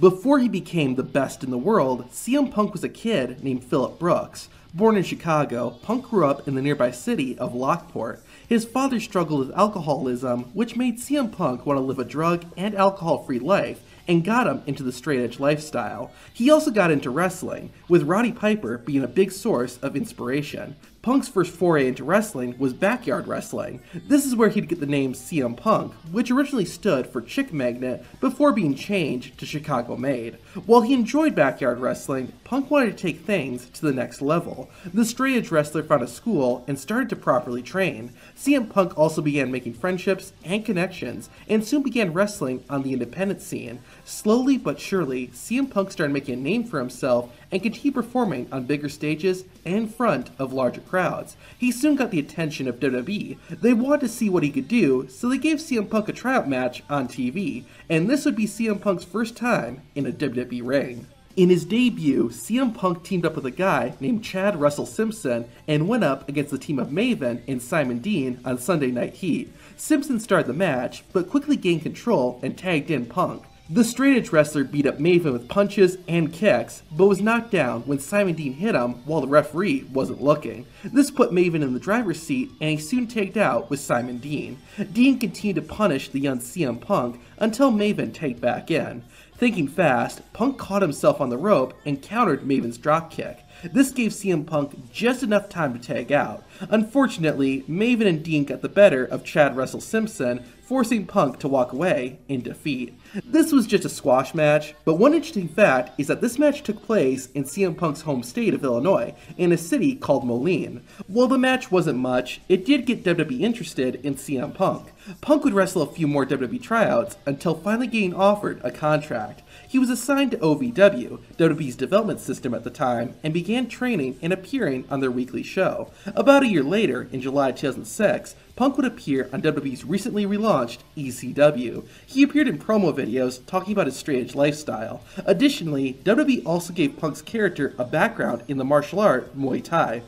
Before he became the best in the world, CM Punk was a kid named Phillip Brooks. Born in Chicago, Punk grew up in the nearby city of Lockport. His father struggled with alcoholism, which made CM Punk want to live a drug and alcohol-free life, and got him into the straight edge lifestyle. He also got into wrestling, with Roddy Piper being a big source of inspiration. Punk's first foray into wrestling was backyard wrestling. This is where he'd get the name CM Punk, which originally stood for Chick Magnet before being changed to Chicago Made. While he enjoyed backyard wrestling, Punk wanted to take things to the next level. The straight edge wrestler found a school and started to properly train. CM Punk also began making friendships and connections, and soon began wrestling on the independent scene. Slowly but surely, CM Punk started making a name for himself and continued performing on bigger stages and in front of larger crowds. He soon got the attention of WWE. They wanted to see what he could do, so they gave CM Punk a tryout match on TV, and this would be CM Punk's first time in a WWE ring. In his debut, CM Punk teamed up with a guy named Chad Russell Simpson and went up against the team of Maven and Simon Dean on Sunday Night Heat. Simpson started the match, but quickly gained control and tagged in Punk. The straight edge wrestler beat up Maven with punches and kicks, but was knocked down when Simon Dean hit him while the referee wasn't looking. This put Maven in the driver's seat, and he soon tagged out with Simon Dean. Dean continued to punish the young CM Punk until Maven tagged back in. Thinking fast, Punk caught himself on the rope and countered Maven's dropkick. This gave CM Punk just enough time to tag out. Unfortunately, Maven and Dean got the better of Chad Russell Simpson, forcing Punk to walk away in defeat. This was just a squash match, but one interesting fact is that this match took place in CM Punk's home state of Illinois, in a city called Moline. While the match wasn't much, it did get WWE interested in CM Punk. Punk would wrestle a few more WWE tryouts until finally getting offered a contract. He was assigned to OVW, WWE's development system at the time, and began training and appearing on their weekly show. About a year later, in July 2006, Punk would appear on WWE's recently relaunched ECW. He appeared in promo videos talking about his straight edge lifestyle. Additionally, WWE also gave Punk's character a background in the martial art Muay Thai.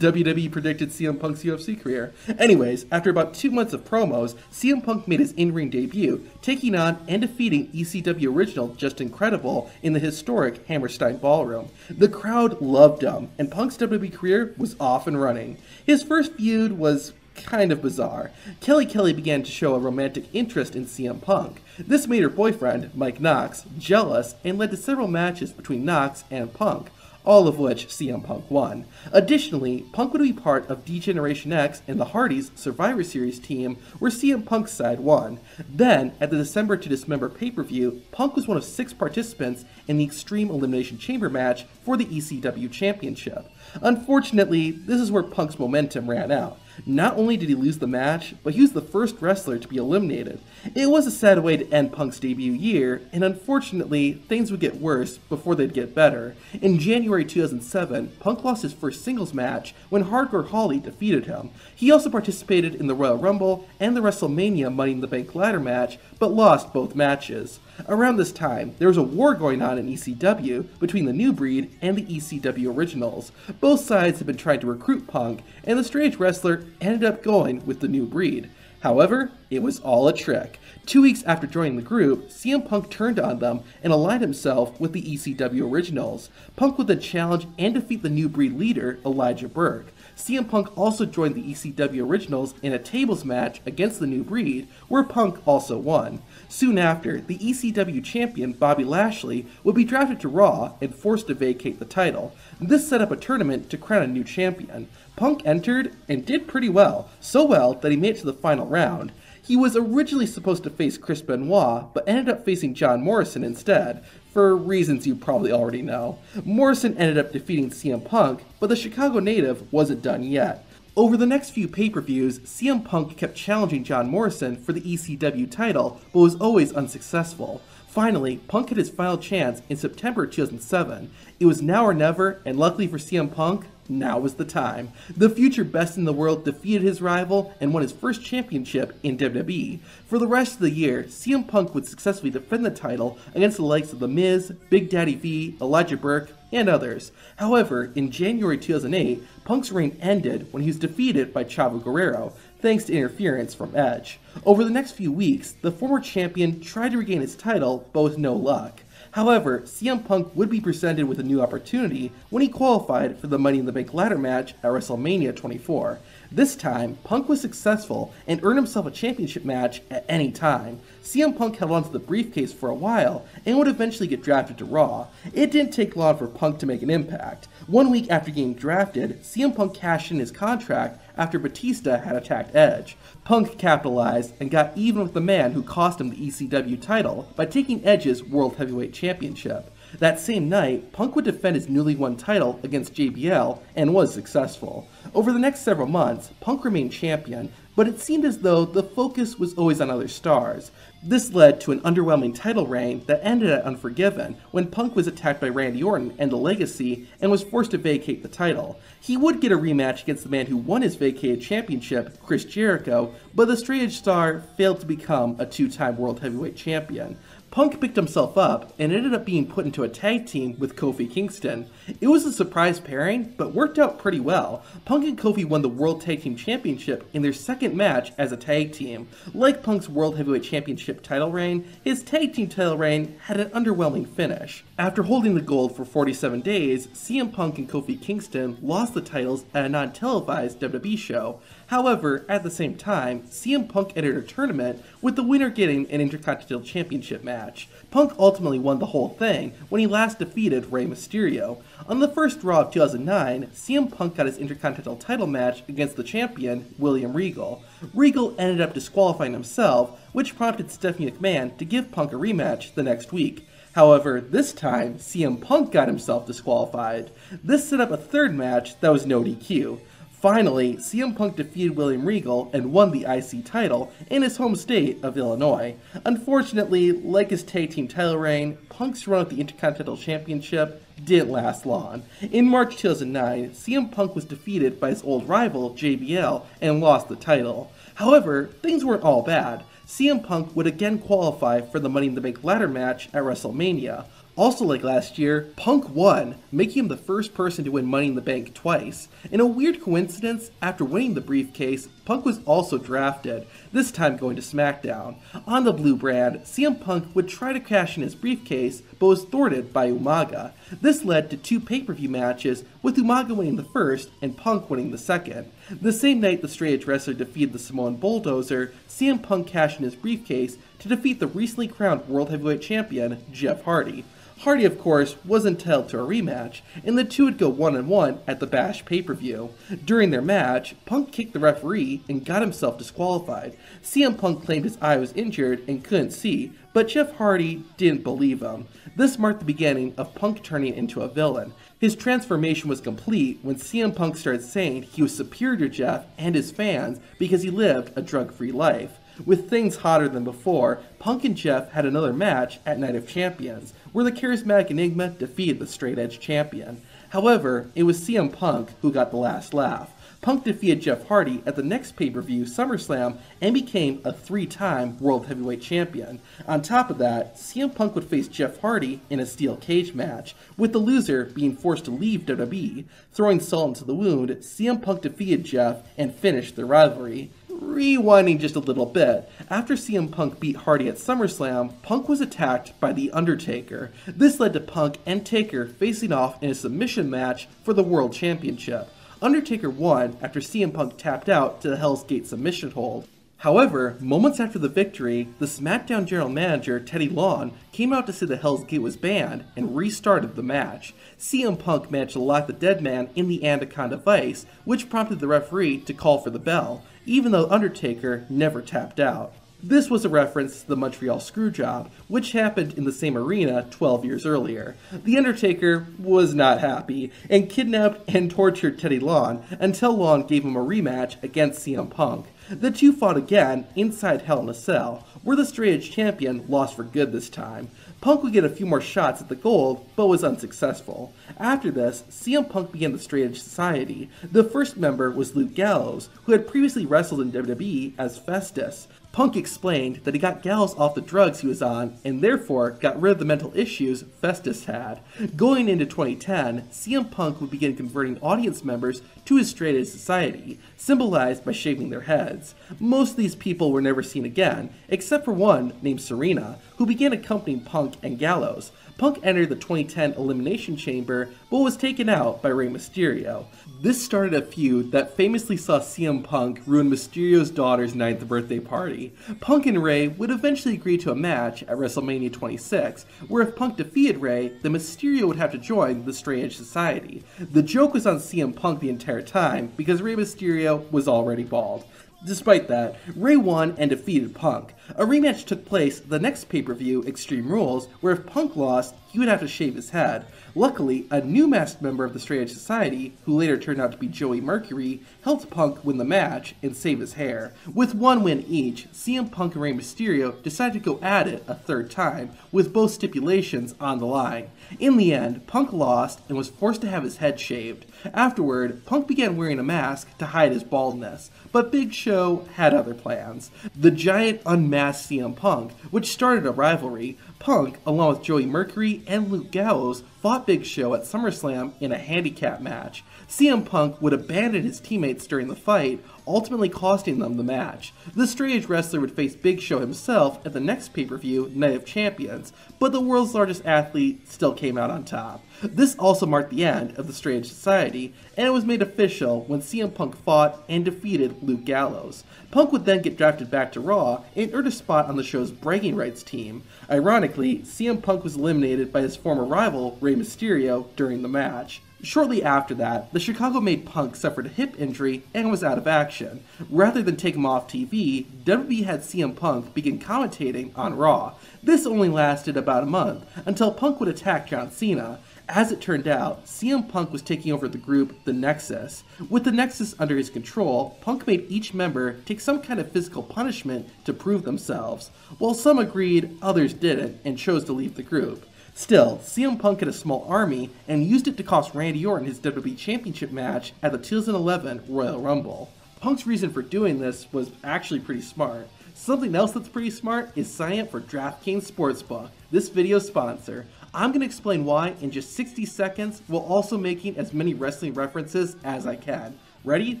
WWE predicted CM Punk's UFC career. Anyways, after about 2 months of promos, CM Punk made his in-ring debut, taking on and defeating ECW original Justin Credible in the historic Hammerstein Ballroom. The crowd loved him, and Punk's WWE career was off and running. His first feud was kind of bizarre. Kelly Kelly began to show a romantic interest in CM Punk. This made her boyfriend, Mike Knox, jealous and led to several matches between Knox and Punk, all of which CM Punk won. Additionally, Punk would be part of D-Generation X and the Hardys' Survivor Series team, where CM Punk's side won. Then, at the December to Dismember pay-per-view, Punk was one of 6 participants in the Extreme Elimination Chamber match for the ECW Championship. Unfortunately, this is where Punk's momentum ran out. Not only did he lose the match, but he was the first wrestler to be eliminated. It was a sad way to end Punk's debut year, and unfortunately, things would get worse before they'd get better. In January 2007, Punk lost his first singles match when Hardcore Holly defeated him. He also participated in the Royal Rumble and the WrestleMania Money in the Bank ladder match, but lost both matches. Around this time, there was a war going on in ECW between the New Breed and the ECW Originals. Both sides had been trying to recruit Punk, and the straight edge wrestler ended up going with the New Breed. However, it was all a trick. 2 weeks after joining the group, CM Punk turned on them and aligned himself with the ECW Originals. Punk would then challenge and defeat the New Breed leader, Elijah Burke. CM Punk also joined the ECW Originals in a tables match against the New Breed, where Punk also won. Soon after, the ECW champion Bobby Lashley would be drafted to Raw and forced to vacate the title. This set up a tournament to crown a new champion. Punk entered and did pretty well, so well that he made it to the final round. He was originally supposed to face Chris Benoit, but ended up facing John Morrison instead, for reasons you probably already know. Morrison ended up defeating CM Punk, but the Chicago native wasn't done yet. Over the next few pay-per-views, CM Punk kept challenging John Morrison for the ECW title, but was always unsuccessful. Finally, Punk had his final chance in September 2007. It was now or never, and luckily for CM Punk, now was the time. The future best in the world defeated his rival and won his first championship in WWE. For the rest of the year, CM Punk would successfully defend the title against the likes of The Miz, Big Daddy V, Elijah Burke, and others. However, in January 2008, Punk's reign ended when he was defeated by Chavo Guerrero, thanks to interference from Edge. Over the next few weeks, the former champion tried to regain his title, but with no luck. However, CM Punk would be presented with a new opportunity when he qualified for the Money in the Bank ladder match at WrestleMania 24. This time, Punk was successful and earned himself a championship match at any time. CM Punk held onto the briefcase for a while and would eventually get drafted to Raw. It didn't take long for Punk to make an impact. 1 week after getting drafted, CM Punk cashed in his contract after Batista had attacked Edge. Punk capitalized and got even with the man who cost him the ECW title by taking Edge's World Heavyweight Championship. That same night, Punk would defend his newly won title against JBL and was successful. Over the next several months, Punk remained champion, but it seemed as though the focus was always on other stars. This led to an underwhelming title reign that ended at Unforgiven, when Punk was attacked by Randy Orton and the Legacy and was forced to vacate the title. He would get a rematch against the man who won his vacated championship, Chris Jericho, but the Straight Edge star failed to become a two-time World Heavyweight Champion. Punk picked himself up and ended up being put into a tag team with Kofi Kingston. It was a surprise pairing, but worked out pretty well. Punk and Kofi won the World Tag Team Championship in their second match as a tag team. Like Punk's World Heavyweight Championship title reign, his tag team title reign had an underwhelming finish. After holding the gold for 47 days, CM Punk and Kofi Kingston lost the titles at a non-televised WWE show. However, at the same time, CM Punk entered a tournament, with the winner getting an Intercontinental Championship match. Punk ultimately won the whole thing when he last defeated Rey Mysterio. On the first Raw of 2009, CM Punk got his Intercontinental title match against the champion, William Regal. Regal ended up disqualifying himself, which prompted Stephanie McMahon to give Punk a rematch the next week. However, this time, CM Punk got himself disqualified. This set up a third match that was no DQ. Finally, CM Punk defeated William Regal and won the IC title in his home state of Illinois. Unfortunately, like his tag team title reign, Punk's run at the Intercontinental Championship didn't last long. In March 2009, CM Punk was defeated by his old rival, JBL, and lost the title. However, things weren't all bad. CM Punk would again qualify for the Money in the Bank ladder match at WrestleMania. Also like last year, Punk won, making him the first person to win Money in the Bank twice. In a weird coincidence, after winning the briefcase, Punk was also drafted, this time going to SmackDown. On the blue brand, CM Punk would try to cash in his briefcase, but was thwarted by Umaga. This led to two pay-per-view matches, with Umaga winning the first and Punk winning the second. The same night the Straight Edge wrestler defeated the Samoan Bulldozer, CM Punk cashed in his briefcase to defeat the recently crowned World Heavyweight Champion, Jeff Hardy. Hardy, of course, was entitled to a rematch, and the two would go one-on-one at the Bash pay-per-view. During their match, Punk kicked the referee and got himself disqualified. CM Punk claimed his eye was injured and couldn't see, but Jeff Hardy didn't believe him. This marked the beginning of Punk turning into a villain. His transformation was complete when CM Punk started saying he was superior to Jeff and his fans because he lived a drug-free life. With things hotter than before, Punk and Jeff had another match at Night of Champions, where the charismatic Enigma defeated the Straight Edge champion. However, it was CM Punk who got the last laugh. Punk defeated Jeff Hardy at the next pay-per-view, SummerSlam, and became a three-time World Heavyweight Champion. On top of that, CM Punk would face Jeff Hardy in a steel cage match, with the loser being forced to leave WWE. Throwing salt into the wound, CM Punk defeated Jeff and finished the rivalry. Rewinding just a little bit, after CM Punk beat Hardy at SummerSlam, Punk was attacked by The Undertaker. This led to Punk and Taker facing off in a submission match for the World Championship. Undertaker won after CM Punk tapped out to the Hell's Gate submission hold. However, moments after the victory, the SmackDown General Manager, Teddy Long, came out to say the Hell's Gate was banned and restarted the match. CM Punk managed to lock the dead man in the Anaconda Vice, which prompted the referee to call for the bell, even though Undertaker never tapped out. This was a reference to the Montreal Screwjob, which happened in the same arena 12 years earlier. The Undertaker was not happy, and kidnapped and tortured Teddy Long until Long gave him a rematch against CM Punk. The two fought again inside Hell in a Cell, where the Straight Edge champion lost for good this time. Punk would get a few more shots at the gold, but was unsuccessful. After this, CM Punk began the Straight Edge Society. The first member was Luke Gallows, who had previously wrestled in WWE as Festus. Punk explained that he got Gallows off the drugs he was on, and therefore got rid of the mental issues Festus had. Going into 2010, CM Punk would begin converting audience members to his Straight Edge Society, symbolized by shaving their heads. Most of these people were never seen again, except for one named Serena, who began accompanying Punk and Gallows. Punk entered the 2010 Elimination Chamber, but was taken out by Rey Mysterio. This started a feud that famously saw CM Punk ruin Mysterio's daughter's 9th birthday party. Punk and Rey would eventually agree to a match at WrestleMania 26, where if Punk defeated Rey, then Mysterio would have to join the Straight Edge Society. The joke was on CM Punk the entire time, because Rey Mysterio was already bald. Despite that, Rey won and defeated Punk. A rematch took place the next pay-per-view, Extreme Rules, where if Punk lost, he would have to shave his head. Luckily, a new masked member of the Straight Edge Society, who later turned out to be Joey Mercury, helped Punk win the match and save his hair. With one win each, CM Punk and Rey Mysterio decided to go at it a third time, with both stipulations on the line. In the end, Punk lost and was forced to have his head shaved. Afterward, Punk began wearing a mask to hide his baldness, but Big Show had other plans. The Giant unmasked CM Punk, which started a rivalry. Punk, along with Joey Mercury and Luke Gallows, fought Big Show at SummerSlam in a handicap match. CM Punk would abandon his teammates during the fight, ultimately costing them the match. The Straight Edge wrestler would face Big Show himself at the next pay-per-view, Night of Champions, but the world's largest athlete still came out on top. This also marked the end of the Straight Edge Society, and it was made official when CM Punk fought and defeated Luke Gallows. Punk would then get drafted back to Raw and earned a spot on the show's bragging rights team. Ironically, CM Punk was eliminated by his former rival, Rey Mysterio, during the match. Shortly after that, the Chicago-made Punk suffered a hip injury and was out of action. Rather than take him off TV, WWE had CM Punk begin commentating on Raw. This only lasted about a month, until Punk would attack John Cena. As it turned out, CM Punk was taking over the group, The Nexus. With The Nexus under his control, Punk made each member take some kind of physical punishment to prove themselves. While some agreed, others didn't and chose to leave the group. Still, CM Punk had a small army and used it to cost Randy Orton his WWE Championship match at the 2011 Royal Rumble. Punk's reason for doing this was actually pretty smart. Something else that's pretty smart is signing up for DraftKings Sportsbook, this video's sponsor. I'm going to explain why in just 60 seconds while also making as many wrestling references as I can. Ready?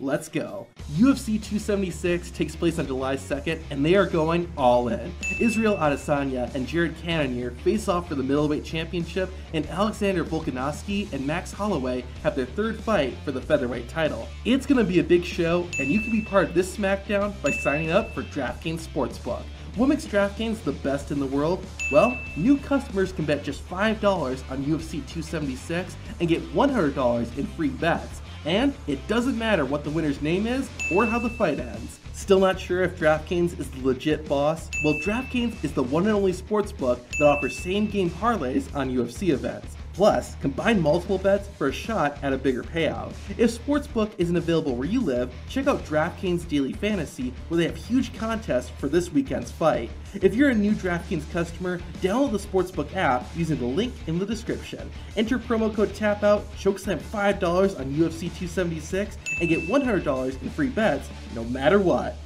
Let's go. UFC 276 takes place on July 2nd, and they are going all in. Israel Adesanya and Jared Cannonier face off for the middleweight championship, and Alexander Volkanovski and Max Holloway have their third fight for the featherweight title. It's going to be a big show, and you can be part of this SmackDown by signing up for DraftKings Sportsbook. What makes DraftKings the best in the world? Well, new customers can bet just $5 on UFC 276 and get $100 in free bets. And it doesn't matter what the winner's name is or how the fight ends. Still not sure if DraftKings is the legit boss? Well, DraftKings is the one and only sportsbook that offers same-game parlays on UFC events. Plus, combine multiple bets for a shot at a bigger payout. If Sportsbook isn't available where you live, check out DraftKings Daily Fantasy, where they have huge contests for this weekend's fight. If you're a new DraftKings customer, download the Sportsbook app using the link in the description. Enter promo code TAPOUT, chokeslam $5 on UFC 276, and get $100 in free bets no matter what.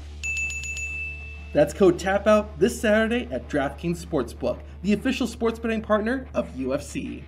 That's code TAPOUT this Saturday at DraftKings Sportsbook, the official sports betting partner of UFC.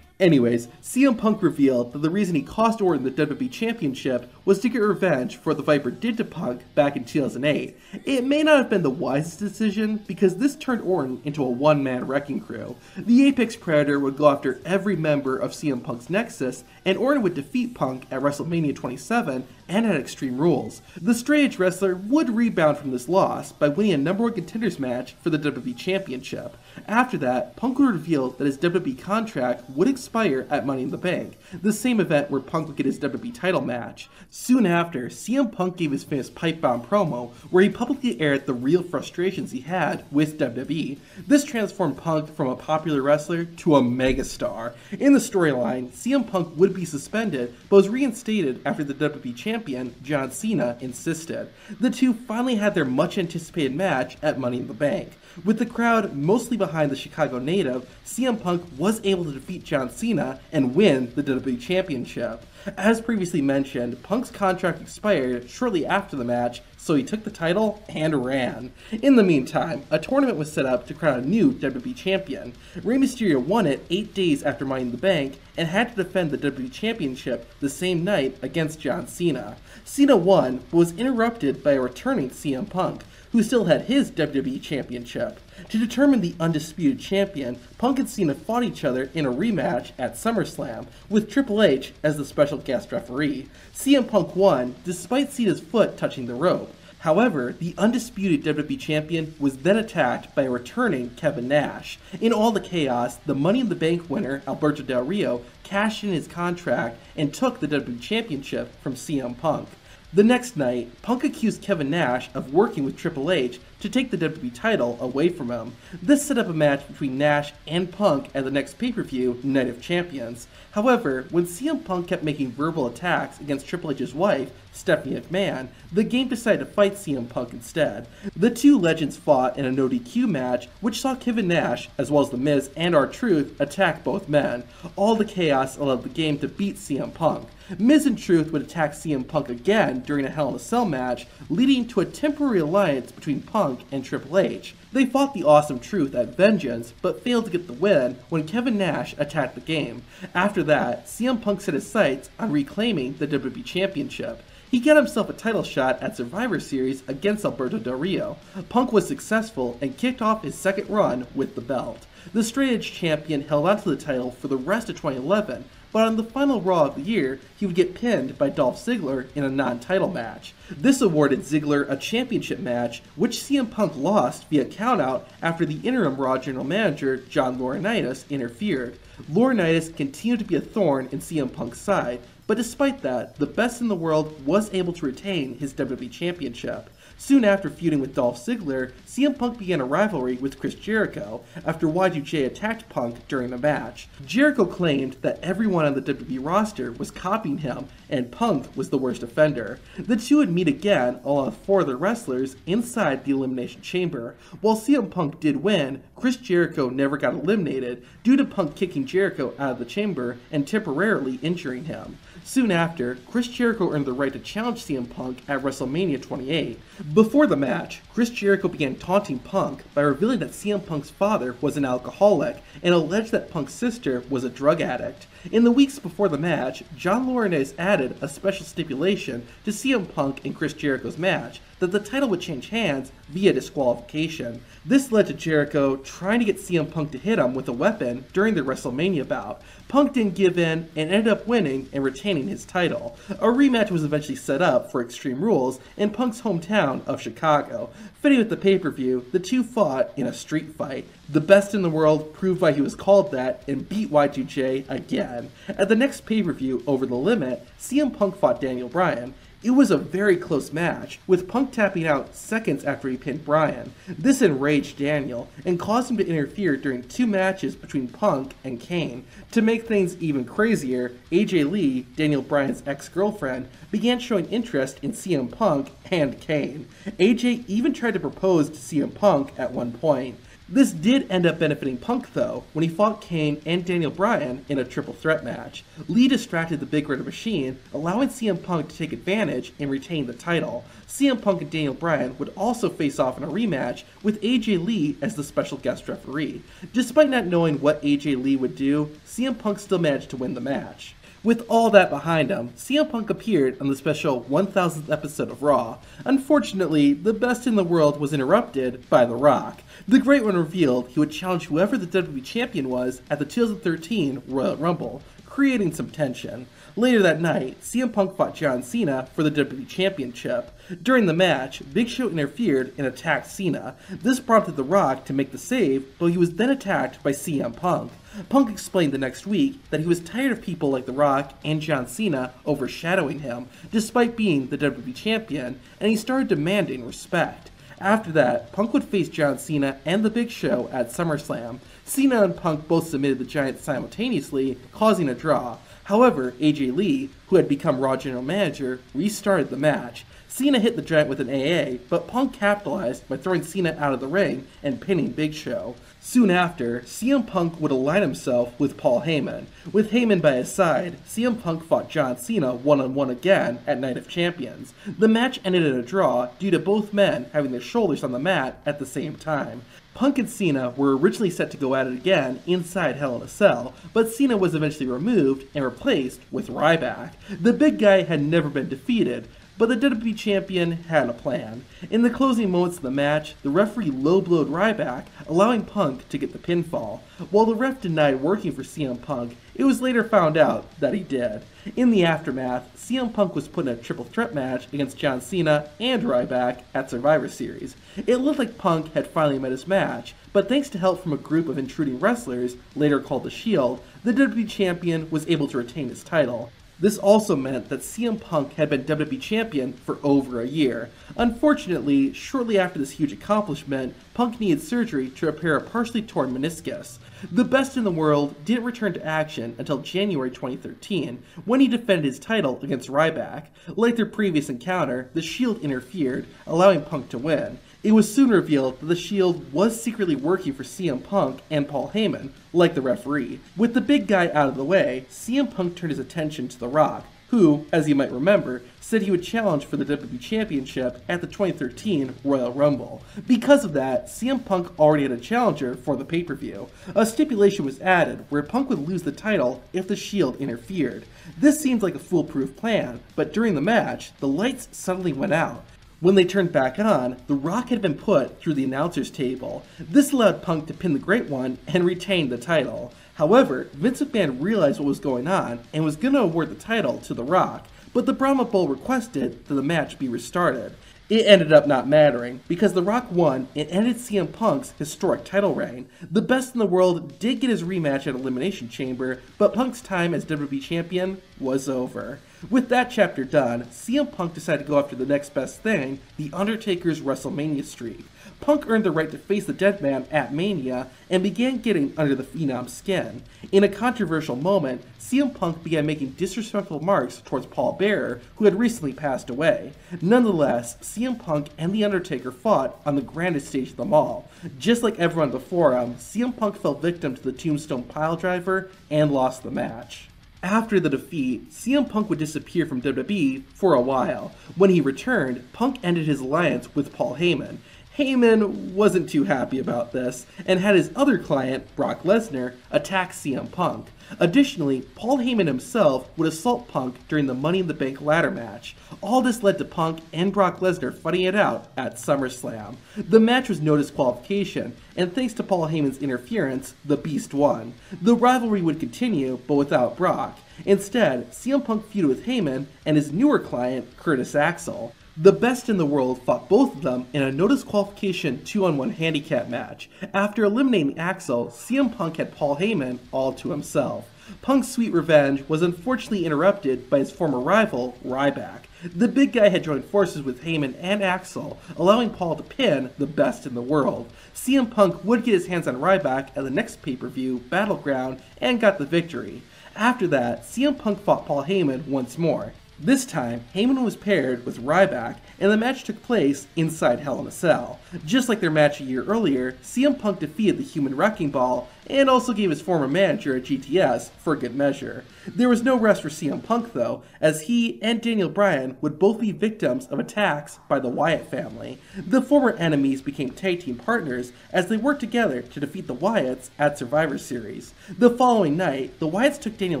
Anyways, CM Punk revealed that the reason he cost Orton the WWE Championship was to get revenge for what the Viper did to Punk back in 2008. It may not have been the wisest decision, because this turned Orton into a one-man wrecking crew. The Apex Predator would go after every member of CM Punk's Nexus, and Orton would defeat Punk at WrestleMania 27 and at Extreme Rules. The Straight Edge wrestler would rebound from this loss by winning a number one contenders match for the WWE Championship. After that, Punk would reveal that his WWE contract would expire at Money in the Bank, the same event where Punk would get his WWE title match. Soon after, CM Punk gave his famous pipe bomb promo, where he publicly aired the real frustrations he had with WWE. This transformed Punk from a popular wrestler to a megastar. In the storyline, CM Punk would be suspended, but was reinstated after the WWE Champion John Cena insisted. The two finally had their much anticipated match at Money in the Bank. With the crowd mostly behind the Chicago native, CM Punk was able to defeat John Cena and win the WWE Championship. As previously mentioned, Punk Punk's contract expired shortly after the match, so he took the title and ran. In the meantime, a tournament was set up to crown a new WWE champion. Rey Mysterio won it 8 days after Money in the Bank and had to defend the WWE Championship the same night against John Cena. Cena won, but was interrupted by a returning CM Punk, who still had his WWE Championship. To determine the undisputed champion, Punk and Cena fought each other in a rematch at SummerSlam, with Triple H as the special guest referee. CM Punk won, despite Cena's foot touching the rope. However, the undisputed WWE Champion was then attacked by a returning Kevin Nash. In all the chaos, the Money in the Bank winner, Alberto Del Rio, cashed in his contract and took the WWE Championship from CM Punk. The next night, Punk accused Kevin Nash of working with Triple H to take the WWE title away from him. This set up a match between Nash and Punk at the next pay-per-view, Night of Champions. However, when CM Punk kept making verbal attacks against Triple H's wife, Stephanie McMahon, the game decided to fight CM Punk instead. The two legends fought in a no-DQ match, which saw Kevin Nash, as well as The Miz and R-Truth, attack both men. All the chaos allowed the game to beat CM Punk. Miz and Truth would attack CM Punk again during a Hell in a Cell match, leading to a temporary alliance between Punk and Triple H. They fought the Awesome Truth at Vengeance, but failed to get the win when Kevin Nash attacked the game. After that, CM Punk set his sights on reclaiming the WWE Championship. He got himself a title shot at Survivor Series against Alberto Del Rio. Punk was successful and kicked off his second run with the belt. The Straight Edge Champion held onto the title for the rest of 2011, but on the final Raw of the year, he would get pinned by Dolph Ziggler in a non-title match. This awarded Ziggler a championship match, which CM Punk lost via countout after the interim Raw general manager, John Laurinaitis, interfered. Laurinaitis continued to be a thorn in CM Punk's side, but despite that, the best in the world was able to retain his WWE Championship. Soon after feuding with Dolph Ziggler, CM Punk began a rivalry with Chris Jericho after Y2J attacked Punk during the match. Jericho claimed that everyone on the WWE roster was copying him and Punk was the worst offender. The two would meet again along with four other wrestlers inside the Elimination Chamber. While CM Punk did win, Chris Jericho never got eliminated due to Punk kicking Jericho out of the chamber and temporarily injuring him. Soon after, Chris Jericho earned the right to challenge CM Punk at WrestleMania 28. Before the match, Chris Jericho began taunting Punk by revealing that CM Punk's father was an alcoholic and alleged that Punk's sister was a drug addict. In the weeks before the match, John Laurinaitis added a special stipulation to CM Punk and Chris Jericho's match that the title would change hands via disqualification. This led to Jericho trying to get CM Punk to hit him with a weapon during the WrestleMania bout. Punk didn't give in and ended up winning and retaining his title. A rematch was eventually set up for Extreme Rules in Punk's hometown of Chicago. Fitting with the pay-per-view, the two fought in a street fight. The best in the world proved why he was called that and beat Y2J again. At the next pay-per-view, Over the Limit, CM Punk fought Daniel Bryan. It was a very close match, with Punk tapping out seconds after he pinned Bryan. This enraged Daniel and caused him to interfere during two matches between Punk and Kane. To make things even crazier, AJ Lee, Daniel Bryan's ex-girlfriend, began showing interest in CM Punk and Kane. AJ even tried to propose to CM Punk at one point. This did end up benefiting Punk though, when he fought Kane and Daniel Bryan in a triple threat match. Lee distracted the Big Red Machine, allowing CM Punk to take advantage and retain the title. CM Punk and Daniel Bryan would also face off in a rematch with AJ Lee as the special guest referee. Despite not knowing what AJ Lee would do, CM Punk still managed to win the match. With all that behind him, CM Punk appeared on the special 1000th episode of Raw. Unfortunately, the best in the world was interrupted by The Rock. The Great One revealed he would challenge whoever the WWE Champion was at the 2013 Royal Rumble, creating some tension. Later that night, CM Punk fought John Cena for the WWE Championship. During the match, Big Show interfered and attacked Cena. This prompted The Rock to make the save, but he was then attacked by CM Punk. Punk explained the next week that he was tired of people like The Rock and John Cena overshadowing him, despite being the WWE Champion, and he started demanding respect. After that, Punk would face John Cena and The Big Show at SummerSlam. Cena and Punk both submitted the Giant simultaneously, causing a draw. However, AJ Lee, who had become Raw General Manager, restarted the match. Cena hit the Giant with an AA, but Punk capitalized by throwing Cena out of the ring and pinning Big Show. Soon after, CM Punk would align himself with Paul Heyman. With Heyman by his side, CM Punk fought John Cena one-on-one again at Night of Champions. The match ended in a draw due to both men having their shoulders on the mat at the same time. Punk and Cena were originally set to go at it again inside Hell in a Cell, but Cena was eventually removed and replaced with Ryback. The big guy had never been defeated, but the WWE Champion had a plan. In the closing moments of the match, the referee low-blowed Ryback, allowing Punk to get the pinfall. While the ref denied working for CM Punk, it was later found out that he did. In the aftermath, CM Punk was put in a triple threat match against John Cena and Ryback at Survivor Series. It looked like Punk had finally met his match, but thanks to help from a group of intruding wrestlers, later called The Shield, the WWE Champion was able to retain his title. This also meant that CM Punk had been WWE Champion for over a year. Unfortunately, shortly after this huge accomplishment, Punk needed surgery to repair a partially torn meniscus. The best in the world didn't return to action until January 2013, when he defended his title against Ryback. Like their previous encounter, The Shield interfered, allowing Punk to win. It was soon revealed that The Shield was secretly working for CM Punk and Paul Heyman, like the referee. With the big guy out of the way, CM Punk turned his attention to The Rock, who, as you might remember, said he would challenge for the WWE Championship at the 2013 Royal Rumble. Because of that, CM Punk already had a challenger for the pay-per-view. A stipulation was added where Punk would lose the title if The Shield interfered. This seems like a foolproof plan, but during the match, the lights suddenly went out. When they turned back on, The Rock had been put through the announcer's table. This allowed Punk to pin the Great One and retain the title. However, Vince McMahon realized what was going on and was going to award the title to The Rock, but the Brahma Bull requested that the match be restarted. It ended up not mattering, because The Rock won and ended CM Punk's historic title reign. The best in the world did get his rematch at Elimination Chamber, but Punk's time as WWE Champion was over. With that chapter done, CM Punk decided to go after the next best thing, The Undertaker's WrestleMania streak. Punk earned the right to face the dead man at Mania and began getting under the Phenom's skin. In a controversial moment, CM Punk began making disrespectful remarks towards Paul Bearer, who had recently passed away. Nonetheless, CM Punk and The Undertaker fought on the grandest stage of them all. Just like everyone before him, CM Punk fell victim to the Tombstone Piledriver and lost the match. After the defeat, CM Punk would disappear from WWE for a while. When he returned, Punk ended his alliance with Paul Heyman. Heyman wasn't too happy about this, and had his other client, Brock Lesnar, attack CM Punk. Additionally, Paul Heyman himself would assault Punk during the Money in the Bank ladder match. All this led to Punk and Brock Lesnar fighting it out at SummerSlam. The match was no disqualification, and thanks to Paul Heyman's interference, the Beast won. The rivalry would continue, but without Brock. Instead, CM Punk feuded with Heyman and his newer client, Curtis Axel. The best in the world fought both of them in a no disqualification 2-on-1 handicap match. After eliminating Axel, CM Punk had Paul Heyman all to himself. Punk's sweet revenge was unfortunately interrupted by his former rival, Ryback. The big guy had joined forces with Heyman and Axel, allowing Paul to pin the best in the world. CM Punk would get his hands on Ryback at the next pay-per-view, Battleground, and got the victory. After that, CM Punk fought Paul Heyman once more. This time, Heyman was paired with Ryback, and the match took place inside Hell in a Cell. Just like their match a year earlier, CM Punk defeated the Human Wrecking Ball, and also gave his former manager at GTS for good measure. There was no rest for CM Punk though, as he and Daniel Bryan would both be victims of attacks by the Wyatt family. The former enemies became tag team partners as they worked together to defeat the Wyatts at Survivor Series. The following night, the Wyatts took Daniel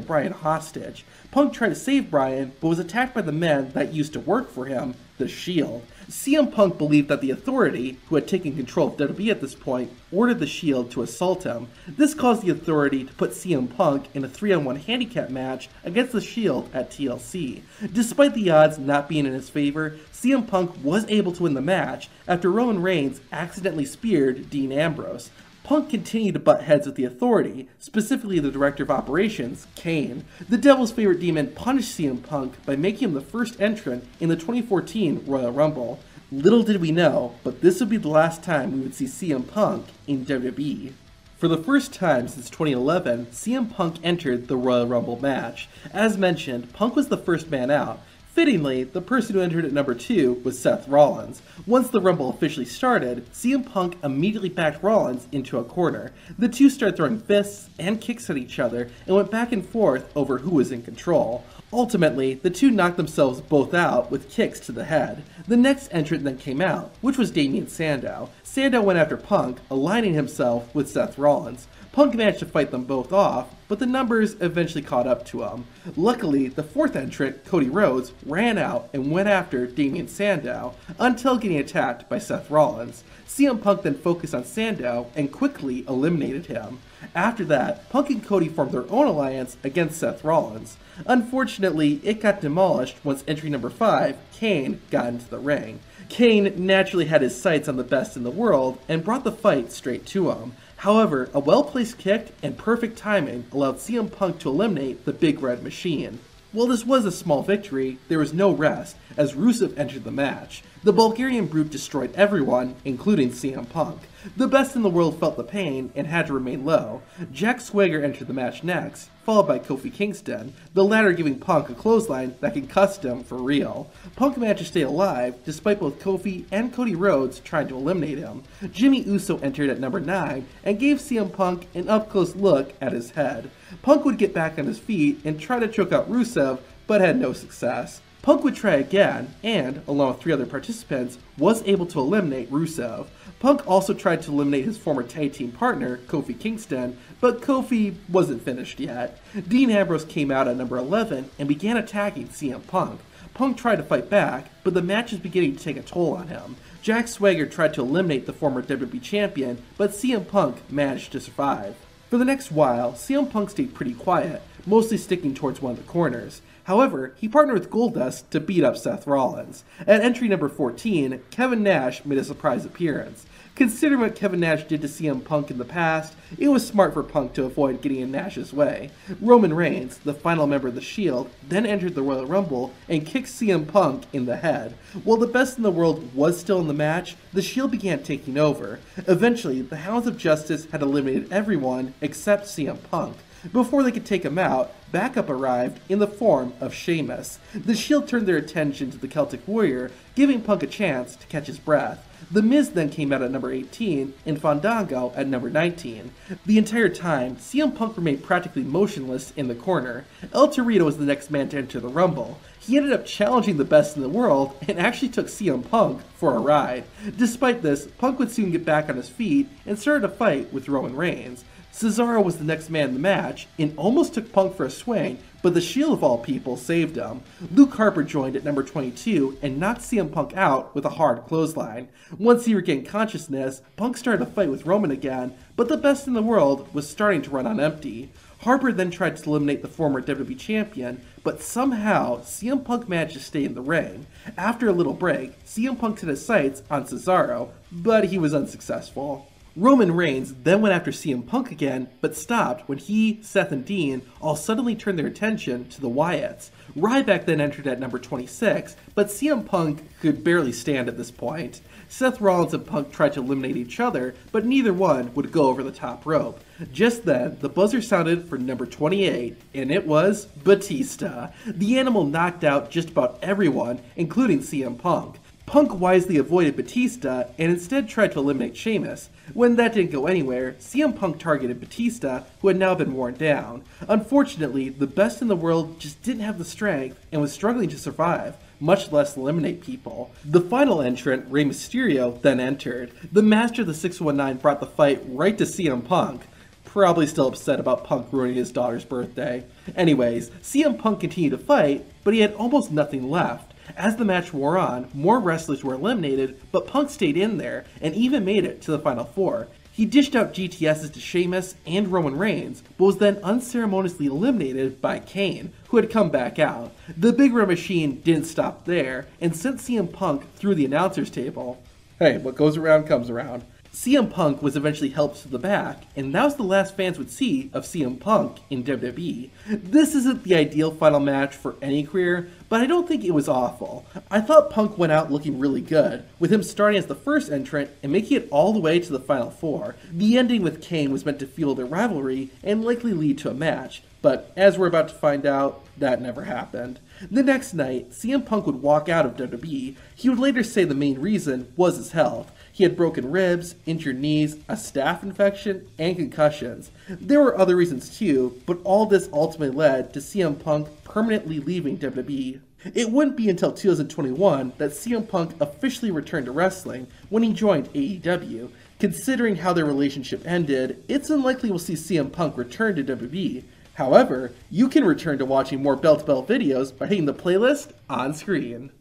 Bryan hostage. Punk tried to save Bryan, but was attacked by the men that used to work for him, The Shield. CM Punk believed that the Authority, who had taken control of WWE at this point, ordered The Shield to assault him. This caused the Authority to put CM Punk in a 3-on-1 handicap match against The Shield at TLC. Despite the odds not being in his favor, CM Punk was able to win the match after Roman Reigns accidentally speared Dean Ambrose. Punk continued to butt heads with the Authority, specifically the Director of Operations, Kane. The Devil's Favorite Demon punished CM Punk by making him the first entrant in the 2014 Royal Rumble. Little did we know, but this would be the last time we would see CM Punk in WWE. For the first time since 2011, CM Punk entered the Royal Rumble match. As mentioned, Punk was the first man out. Fittingly, the person who entered at number 2 was Seth Rollins. Once the Rumble officially started, CM Punk immediately backed Rollins into a corner. The two started throwing fists and kicks at each other and went back and forth over who was in control. Ultimately, the two knocked themselves both out with kicks to the head. The next entrant then came out, which was Damian Sandow. Sandow went after Punk, aligning himself with Seth Rollins. Punk managed to fight them both off, but the numbers eventually caught up to him. Luckily, the fourth entrant, Cody Rhodes, ran out and went after Damian Sandow, until getting attacked by Seth Rollins. CM Punk then focused on Sandow and quickly eliminated him. After that, Punk and Cody formed their own alliance against Seth Rollins. Unfortunately, it got demolished once entry number 5, Kane, got into the ring. Kane naturally had his sights on the best in the world and brought the fight straight to him. However, a well-placed kick and perfect timing allowed CM Punk to eliminate the Big Red Machine. While this was a small victory, there was no rest as Rusev entered the match. The Bulgarian Brute destroyed everyone, including CM Punk. The best in the world felt the pain and had to remain low. Jack Swagger entered the match next, followed by Kofi Kingston, the latter giving Punk a clothesline that concussed him for real. Punk managed to stay alive, despite both Kofi and Cody Rhodes trying to eliminate him. Jimmy Uso entered at number 9 and gave CM Punk an up-close look at his head. Punk would get back on his feet and try to choke out Rusev, but had no success. Punk would try again and, along with 3 other participants, was able to eliminate Rusev. Punk also tried to eliminate his former tag team partner, Kofi Kingston, but Kofi wasn't finished yet. Dean Ambrose came out at number 11 and began attacking CM Punk. Punk tried to fight back, but the match is beginning to take a toll on him. Jack Swagger tried to eliminate the former WWE champion, but CM Punk managed to survive. For the next while, CM Punk stayed pretty quiet, mostly sticking towards one of the corners. However, he partnered with Goldust to beat up Seth Rollins. At entry number 14, Kevin Nash made a surprise appearance. Considering what Kevin Nash did to CM Punk in the past, it was smart for Punk to avoid getting in Nash's way. Roman Reigns, the final member of the Shield, then entered the Royal Rumble and kicked CM Punk in the head. While the best in the world was still in the match, the Shield began taking over. Eventually, the Hounds of Justice had eliminated everyone except CM Punk. Before they could take him out, backup arrived in the form of Sheamus. The Shield turned their attention to the Celtic Warrior, giving Punk a chance to catch his breath. The Miz then came out at number 18, and Fandango at number 19. The entire time, CM Punk remained practically motionless in the corner. El Torito was the next man to enter the Rumble. He ended up challenging the best in the world and actually took CM Punk for a ride. Despite this, Punk would soon get back on his feet and started a fight with Roman Reigns. Cesaro was the next man in the match and almost took Punk for a swing, but the Shield of all people saved him. Luke Harper joined at number 22 and knocked CM Punk out with a hard clothesline. Once he regained consciousness, Punk started a fight with Roman again, but the best in the world was starting to run on empty. Harper then tried to eliminate the former WWE champion, but somehow CM Punk managed to stay in the ring. After a little break, CM Punk set his sights on Cesaro, but he was unsuccessful. Roman Reigns then went after CM Punk again, but stopped when he, Seth, and Dean all suddenly turned their attention to the Wyatts. Ryback then entered at number 26, but CM Punk could barely stand at this point. Seth Rollins and Punk tried to eliminate each other, but neither one would go over the top rope. Just then, the buzzer sounded for number 28, and it was Batista. The Animal knocked out just about everyone, including CM Punk. Punk wisely avoided Batista and instead tried to eliminate Sheamus. When that didn't go anywhere, CM Punk targeted Batista, who had now been worn down. Unfortunately, the best in the world just didn't have the strength and was struggling to survive, much less eliminate people. The final entrant, Rey Mysterio, then entered. The master of the 619 brought the fight right to CM Punk. Probably still upset about Punk ruining his daughter's birthday. Anyways, CM Punk continued to fight, but he had almost nothing left. As the match wore on, more wrestlers were eliminated, but Punk stayed in there and even made it to the final 4. He dished out GTSs to Sheamus and Roman Reigns, but was then unceremoniously eliminated by Kane, who had come back out. The Big Red Machine didn't stop there and sent CM Punk through the announcer's table. Hey, what goes around comes around. CM Punk was eventually helped to the back, and that was the last fans would see of CM Punk in WWE. This isn't the ideal final match for any career, but I don't think it was awful. I thought Punk went out looking really good, with him starting as the first entrant and making it all the way to the Final Four. The ending with Kane was meant to fuel their rivalry and likely lead to a match, but as we're about to find out, that never happened. The next night, CM Punk would walk out of WWE. He would later say the main reason was his health. He had broken ribs, injured knees, a staph infection, and concussions. There were other reasons too, but all this ultimately led to CM Punk permanently leaving WWE. It wouldn't be until 2021 that CM Punk officially returned to wrestling when he joined AEW. Considering how their relationship ended, it's unlikely we'll see CM Punk return to WWE. However, you can return to watching more bell-to-bell videos by hitting the playlist on screen.